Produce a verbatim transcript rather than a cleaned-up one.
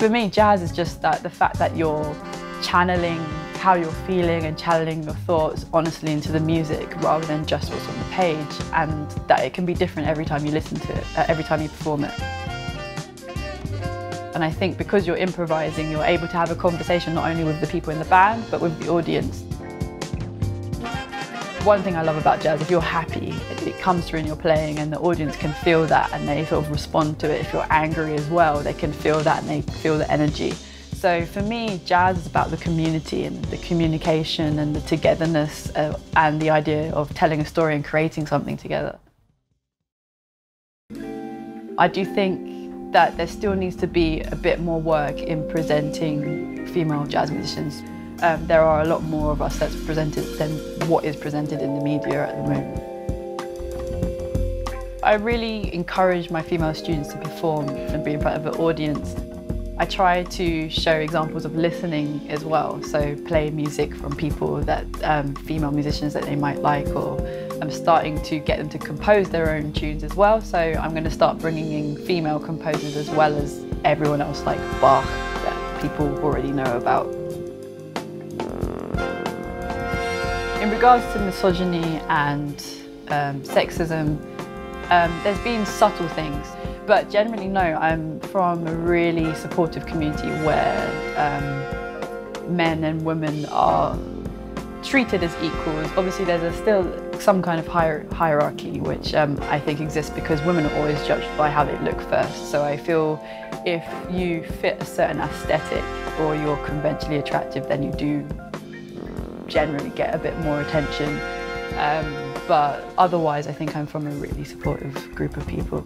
For me, jazz is just that, the fact that you're channeling how you're feeling and channeling your thoughts honestly into the music rather than just what's on the page, and that it can be different every time you listen to it, every time you perform it. And I think because you're improvising, you're able to have a conversation not only with the people in the band, but with the audience. One thing I love about jazz, if you're happy, it, it comes through in your playing and the audience can feel that and they sort of respond to it. If you're angry as well, they can feel that and they feel the energy. So for me, jazz is about the community and the communication and the togetherness uh, and the idea of telling a story and creating something together. I do think that there still needs to be a bit more work in presenting female jazz musicians. Um, there are a lot more of us that's presented than what is presented in the media at the moment. I really encourage my female students to perform and be in front of an audience. I try to show examples of listening as well, so play music from people that, um, female musicians that they might like, or I'm starting to get them to compose their own tunes as well, so I'm going to start bringing in female composers as well as everyone else like Bach that people already know about. In regards to misogyny and um, sexism, um, there's been subtle things, but generally no, I'm from a really supportive community where um, men and women are treated as equals. Obviously there's a still some kind of hier hierarchy which um, I think exists because women are always judged by how they look first, so I feel if you fit a certain aesthetic or you're conventionally attractive then you do generally get a bit more attention, um, but otherwise I think I'm from a really supportive group of people.